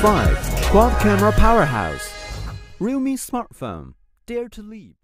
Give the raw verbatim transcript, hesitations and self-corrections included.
five. Quad camera powerhouse. Realme smartphone. Dare to leap.